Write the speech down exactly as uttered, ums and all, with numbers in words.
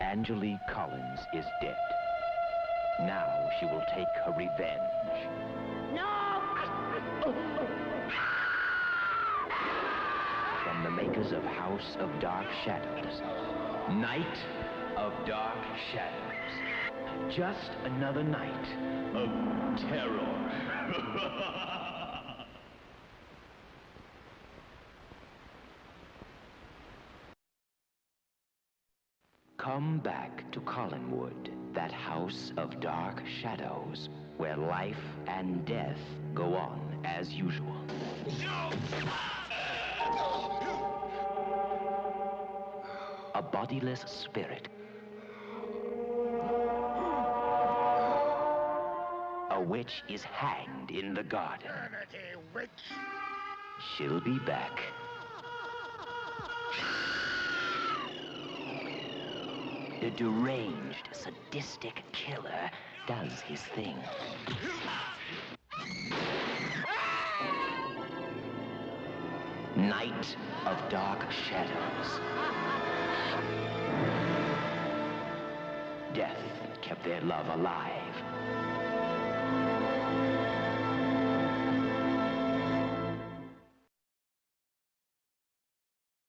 Angelique Collins is dead. Now she will take her revenge. No! From the makers of House of Dark Shadows, Night of Dark Shadows. Just another night of terror. Come back to Collinwood, that house of dark shadows, where life and death go on as usual. A bodiless spirit. A witch is hanged in the garden. Trinity, witch. She'll be back. The deranged, sadistic killer does his thing. Night of Dark Shadows. Death kept their love alive.